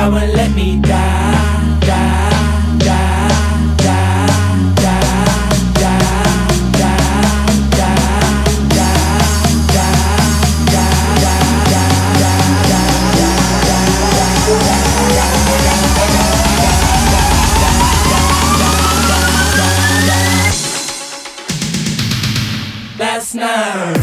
God won't let me die, die, die, die, die, die, die, die, die, die, die, die. Last night.